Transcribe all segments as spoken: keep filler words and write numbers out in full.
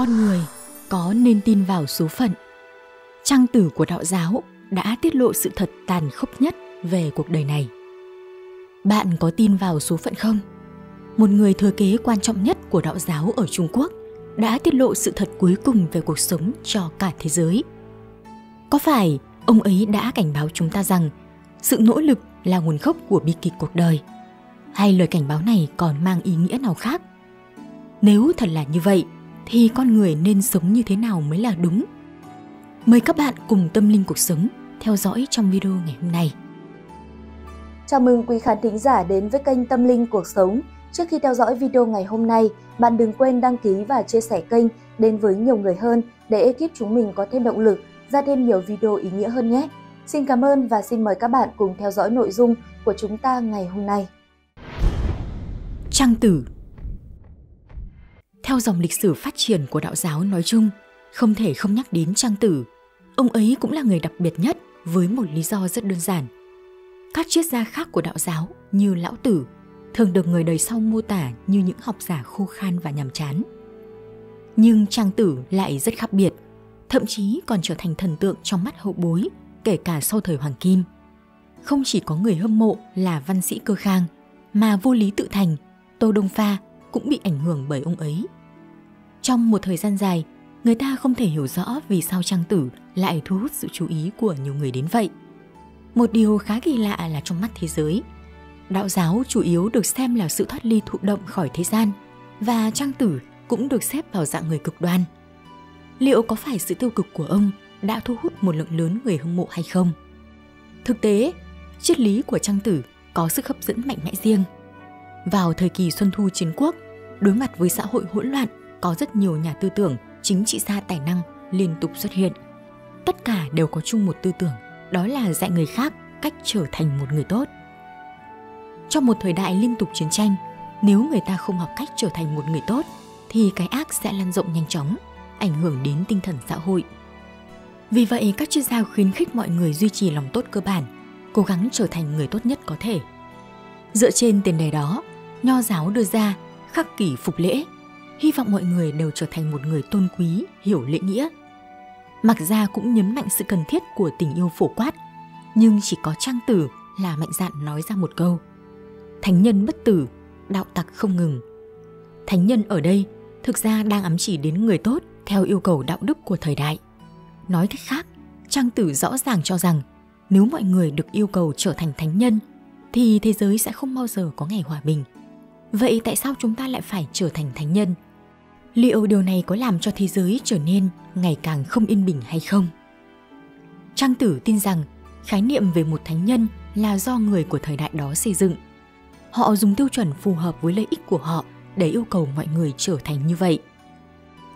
con người có nên tin vào số phận? Trang Tử của Đạo giáo đã tiết lộ sự thật tàn khốc nhất về cuộc đời này. Bạn có tin vào số phận không? Một người thừa kế quan trọng nhất của Đạo giáo ở Trung Quốc đã tiết lộ sự thật cuối cùng về cuộc sống cho cả thế giới. Có phải ông ấy đã cảnh báo chúng ta rằng sự nỗ lực là nguồn gốc của bi kịch cuộc đời? Hay lời cảnh báo này còn mang ý nghĩa nào khác? Nếu thật là như vậy, thì con người nên sống như thế nào mới là đúng? Mời các bạn cùng Tâm Linh Cuộc Sống theo dõi trong video ngày hôm nay. Chào mừng quý khán thính giả đến với kênh Tâm Linh Cuộc Sống. Trước khi theo dõi video ngày hôm nay, bạn đừng quên đăng ký và chia sẻ kênh đến với nhiều người hơn để ekip chúng mình có thêm động lực ra thêm nhiều video ý nghĩa hơn nhé. Xin cảm ơn và xin mời các bạn cùng theo dõi nội dung của chúng ta ngày hôm nay. Trang Tử. Theo dòng lịch sử phát triển của Đạo giáo nói chung, không thể không nhắc đến Trang Tử. Ông ấy cũng là người đặc biệt nhất với một lý do rất đơn giản. Các triết gia khác của Đạo giáo như Lão Tử thường được người đời sau mô tả như những học giả khô khan và nhàm chán. Nhưng Trang Tử lại rất khác biệt, thậm chí còn trở thành thần tượng trong mắt hậu bối, kể cả sau thời Hoàng Kim. Không chỉ có người hâm mộ là Văn Sĩ Cơ Khang, mà Vu Lý Tự Thành, Tô Đông Pha cũng bị ảnh hưởng bởi ông ấy. Trong một thời gian dài, người ta không thể hiểu rõ vì sao Trang Tử lại thu hút sự chú ý của nhiều người đến vậy. Một điều khá kỳ lạ là trong mắt thế giới, Đạo giáo chủ yếu được xem là sự thoát ly thụ động khỏi thế gian, và Trang Tử cũng được xếp vào dạng người cực đoan. Liệu có phải sự tiêu cực của ông đã thu hút một lượng lớn người hâm mộ hay không? Thực tế, triết lý của Trang Tử có sức hấp dẫn mạnh mẽ riêng. Vào thời kỳ Xuân Thu Chiến Quốc, đối mặt với xã hội hỗn loạn, có rất nhiều nhà tư tưởng, chính trị gia tài năng liên tục xuất hiện. Tất cả đều có chung một tư tưởng, đó là dạy người khác cách trở thành một người tốt. Trong một thời đại liên tục chiến tranh, nếu người ta không học cách trở thành một người tốt, thì cái ác sẽ lan rộng nhanh chóng, ảnh hưởng đến tinh thần xã hội. Vì vậy, các chuyên gia khuyến khích mọi người duy trì lòng tốt cơ bản, cố gắng trở thành người tốt nhất có thể. Dựa trên tiền đề đó, Nho giáo đưa ra khắc kỷ phục lễ, hy vọng mọi người đều trở thành một người tôn quý, hiểu lễ nghĩa. Mặc ra cũng nhấn mạnh sự cần thiết của tình yêu phổ quát, nhưng chỉ có Trang Tử là mạnh dạn nói ra một câu: thánh nhân bất tử, đạo tặc không ngừng. Thánh nhân ở đây thực ra đang ám chỉ đến người tốt theo yêu cầu đạo đức của thời đại. Nói cách khác, Trang Tử rõ ràng cho rằng nếu mọi người được yêu cầu trở thành thánh nhân thì thế giới sẽ không bao giờ có ngày hòa bình. Vậy tại sao chúng ta lại phải trở thành thánh nhân? Liệu điều này có làm cho thế giới trở nên ngày càng không yên bình hay không? Trang Tử tin rằng khái niệm về một thánh nhân là do người của thời đại đó xây dựng. Họ dùng tiêu chuẩn phù hợp với lợi ích của họ để yêu cầu mọi người trở thành như vậy.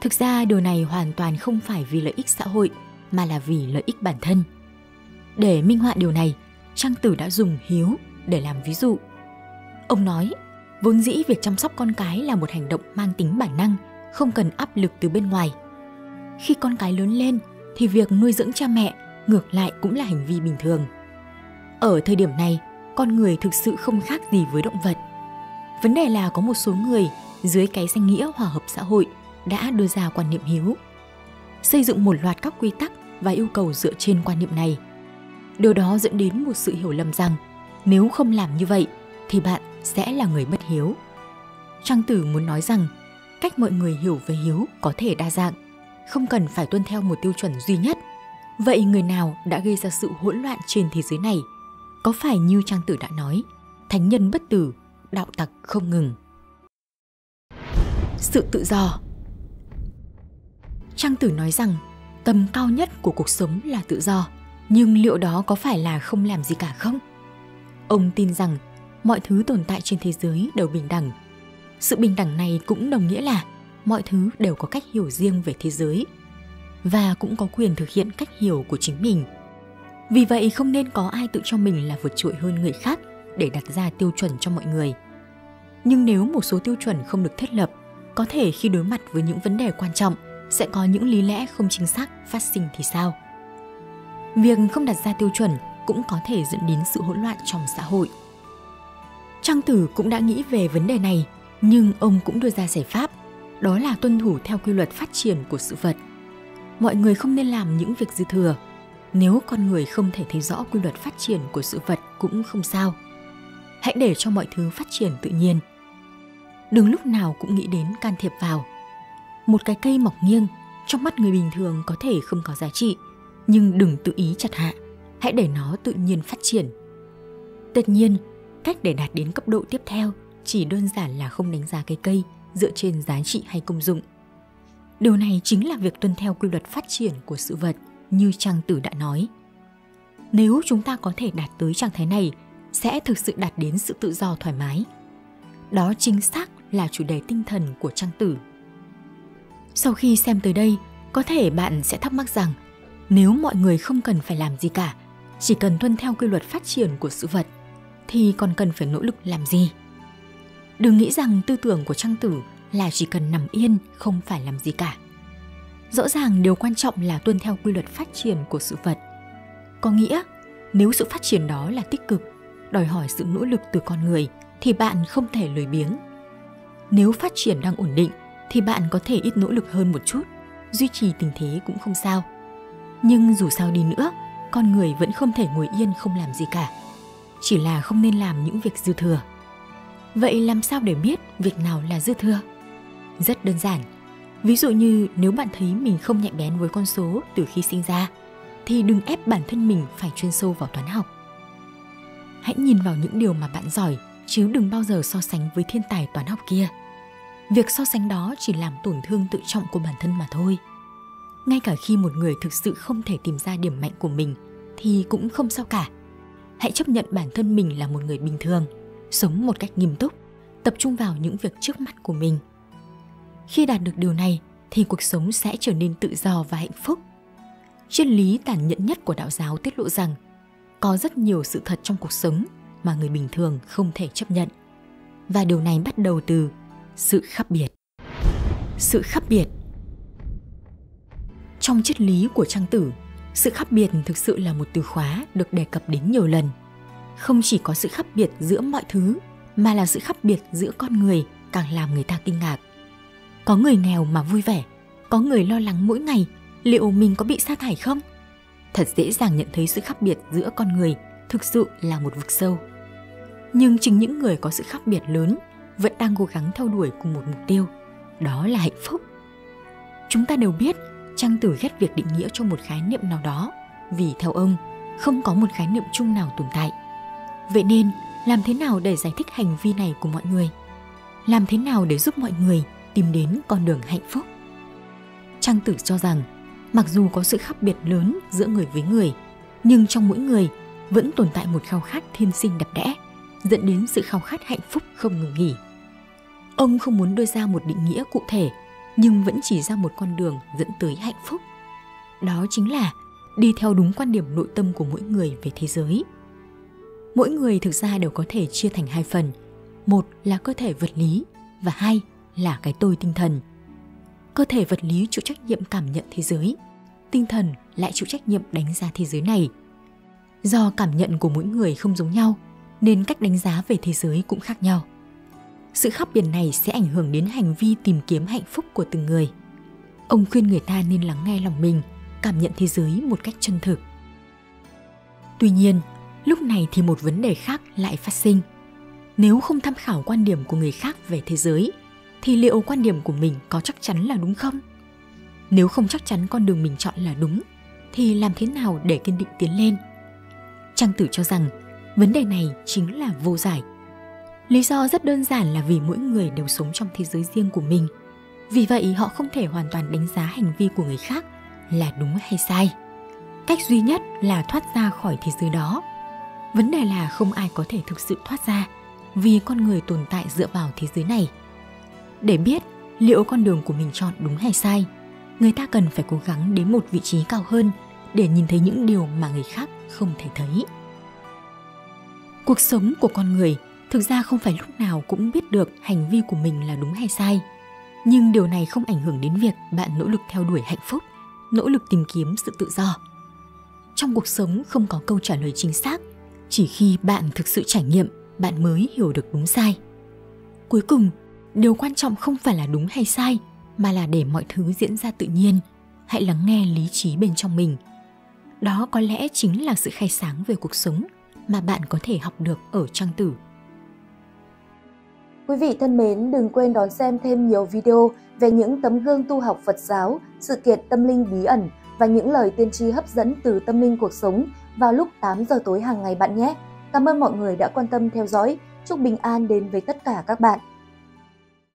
Thực ra điều này hoàn toàn không phải vì lợi ích xã hội mà là vì lợi ích bản thân. Để minh họa điều này, Trang Tử đã dùng hiếu để làm ví dụ. Ông nói, vốn dĩ việc chăm sóc con cái là một hành động mang tính bản năng, không cần áp lực từ bên ngoài. Khi con cái lớn lên thì việc nuôi dưỡng cha mẹ ngược lại cũng là hành vi bình thường. Ở thời điểm này, con người thực sự không khác gì với động vật. Vấn đề là có một số người dưới cái danh nghĩa hòa hợp xã hội đã đưa ra quan niệm hiếu, xây dựng một loạt các quy tắc và yêu cầu dựa trên quan niệm này. Điều đó dẫn đến một sự hiểu lầm rằng nếu không làm như vậy thì bạn sẽ là người bất hiếu. Trang Tử muốn nói rằng cách mọi người hiểu về hiếu có thể đa dạng, không cần phải tuân theo một tiêu chuẩn duy nhất. Vậy người nào đã gây ra sự hỗn loạn trên thế giới này? Có phải như Trang Tử đã nói, thánh nhân bất tử, đạo tặc không ngừng. Sự tự do. Trang Tử nói rằng tầm cao nhất của cuộc sống là tự do, nhưng liệu đó có phải là không làm gì cả không? Ông tin rằng mọi thứ tồn tại trên thế giới đều bình đẳng. Sự bình đẳng này cũng đồng nghĩa là mọi thứ đều có cách hiểu riêng về thế giới và cũng có quyền thực hiện cách hiểu của chính mình. Vì vậy không nên có ai tự cho mình là vượt trội hơn người khác để đặt ra tiêu chuẩn cho mọi người. Nhưng nếu một số tiêu chuẩn không được thiết lập, có thể khi đối mặt với những vấn đề quan trọng sẽ có những lý lẽ không chính xác phát sinh thì sao? Việc không đặt ra tiêu chuẩn cũng có thể dẫn đến sự hỗn loạn trong xã hội. Trang Tử cũng đã nghĩ về vấn đề này, nhưng ông cũng đưa ra giải pháp. đó là tuân thủ theo quy luật phát triển của sự vật. Mọi người không nên làm những việc dư thừa. Nếu con người không thể thấy rõ quy luật phát triển của sự vật cũng không sao. Hãy để cho mọi thứ phát triển tự nhiên. Đừng lúc nào cũng nghĩ đến can thiệp vào. Một cái cây mọc nghiêng, trong mắt người bình thường có thể không có giá trị, nhưng đừng tự ý chặt hạ, hãy để nó tự nhiên phát triển. Tất nhiên, cách để đạt đến cấp độ tiếp theo chỉ đơn giản là không đánh giá cái cây dựa trên giá trị hay công dụng. Điều này chính là việc tuân theo quy luật phát triển của sự vật như Trang Tử đã nói. Nếu chúng ta có thể đạt tới trạng thái này, sẽ thực sự đạt đến sự tự do thoải mái. Đó chính xác là chủ đề tinh thần của Trang Tử. Sau khi xem tới đây, có thể bạn sẽ thắc mắc rằng nếu mọi người không cần phải làm gì cả, chỉ cần tuân theo quy luật phát triển của sự vật, thì còn cần phải nỗ lực làm gì? Đừng nghĩ rằng tư tưởng của Trang Tử là chỉ cần nằm yên, không phải làm gì cả. Rõ ràng điều quan trọng là tuân theo quy luật phát triển của sự vật. Có nghĩa, nếu sự phát triển đó là tích cực, đòi hỏi sự nỗ lực từ con người, thì bạn không thể lười biếng. Nếu phát triển đang ổn định, thì bạn có thể ít nỗ lực hơn một chút, duy trì tình thế cũng không sao. Nhưng dù sao đi nữa, con người vẫn không thể ngồi yên không làm gì cả. Chỉ là không nên làm những việc dư thừa. Vậy làm sao để biết việc nào là dư thừa? Rất đơn giản. Ví dụ như nếu bạn thấy mình không nhạy bén với con số từ khi sinh ra, thì đừng ép bản thân mình phải chuyên sâu vào toán học. Hãy nhìn vào những điều mà bạn giỏi, chứ đừng bao giờ so sánh với thiên tài toán học kia. Việc so sánh đó chỉ làm tổn thương tự trọng của bản thân mà thôi. Ngay cả khi một người thực sự không thể tìm ra điểm mạnh của mình thì cũng không sao cả. Hãy chấp nhận bản thân mình là một người bình thường, sống một cách nghiêm túc, tập trung vào những việc trước mắt của mình. Khi đạt được điều này thì cuộc sống sẽ trở nên tự do và hạnh phúc. Triết lý tàn nhẫn nhất của đạo giáo tiết lộ rằng có rất nhiều sự thật trong cuộc sống mà người bình thường không thể chấp nhận. Và điều này bắt đầu từ sự khác biệt. Sự khác biệt. Trong triết lý của Trang Tử, sự khác biệt thực sự là một từ khóa được đề cập đến nhiều lần. Không chỉ có sự khác biệt giữa mọi thứ, mà là sự khác biệt giữa con người càng làm người ta kinh ngạc. Có người nghèo mà vui vẻ, có người lo lắng mỗi ngày liệu mình có bị sa thải không? Thật dễ dàng nhận thấy sự khác biệt giữa con người thực sự là một vực sâu. Nhưng chính những người có sự khác biệt lớn vẫn đang cố gắng theo đuổi cùng một mục tiêu, đó là hạnh phúc. Chúng ta đều biết Trang Tử ghét việc định nghĩa cho một khái niệm nào đó, vì theo ông, không có một khái niệm chung nào tồn tại. Vậy nên, làm thế nào để giải thích hành vi này của mọi người? Làm thế nào để giúp mọi người tìm đến con đường hạnh phúc? Trang Tử cho rằng, mặc dù có sự khác biệt lớn giữa người với người, nhưng trong mỗi người vẫn tồn tại một khao khát thiên sinh đẹp đẽ, dẫn đến sự khao khát hạnh phúc không ngừng nghỉ. Ông không muốn đưa ra một định nghĩa cụ thể, nhưng vẫn chỉ ra một con đường dẫn tới hạnh phúc. Đó chính là đi theo đúng quan điểm nội tâm của mỗi người về thế giới. Mỗi người thực ra đều có thể chia thành hai phần. Một là cơ thể vật lý và hai là cái tôi tinh thần. Cơ thể vật lý chịu trách nhiệm cảm nhận thế giới, tinh thần lại chịu trách nhiệm đánh giá thế giới này. Do cảm nhận của mỗi người không giống nhau, nên cách đánh giá về thế giới cũng khác nhau. Sự khác biệt này sẽ ảnh hưởng đến hành vi tìm kiếm hạnh phúc của từng người. Ông khuyên người ta nên lắng nghe lòng mình, cảm nhận thế giới một cách chân thực. Tuy nhiên, lúc này thì một vấn đề khác lại phát sinh. Nếu không tham khảo quan điểm của người khác về thế giới, thì liệu quan điểm của mình có chắc chắn là đúng không? Nếu không chắc chắn con đường mình chọn là đúng, thì làm thế nào để kiên định tiến lên? Trang Tử cho rằng vấn đề này chính là vô giải. Lý do rất đơn giản là vì mỗi người đều sống trong thế giới riêng của mình. Vì vậy họ không thể hoàn toàn đánh giá hành vi của người khác là đúng hay sai. Cách duy nhất là thoát ra khỏi thế giới đó. Vấn đề là không ai có thể thực sự thoát ra, vì con người tồn tại dựa vào thế giới này. Để biết liệu con đường của mình chọn đúng hay sai, người ta cần phải cố gắng đến một vị trí cao hơn để nhìn thấy những điều mà người khác không thể thấy. Cuộc sống của con người thực ra không phải lúc nào cũng biết được hành vi của mình là đúng hay sai. Nhưng điều này không ảnh hưởng đến việc bạn nỗ lực theo đuổi hạnh phúc, nỗ lực tìm kiếm sự tự do. Trong cuộc sống không có câu trả lời chính xác, chỉ khi bạn thực sự trải nghiệm, bạn mới hiểu được đúng sai. Cuối cùng, điều quan trọng không phải là đúng hay sai, mà là để mọi thứ diễn ra tự nhiên. Hãy lắng nghe lý trí bên trong mình. Đó có lẽ chính là sự khai sáng về cuộc sống mà bạn có thể học được ở Trang Tử. Quý vị thân mến, đừng quên đón xem thêm nhiều video về những tấm gương tu học Phật giáo, sự kiện tâm linh bí ẩn và những lời tiên tri hấp dẫn từ Tâm Linh Cuộc Sống vào lúc tám giờ tối hàng ngày bạn nhé. Cảm ơn mọi người đã quan tâm theo dõi. Chúc bình an đến với tất cả các bạn.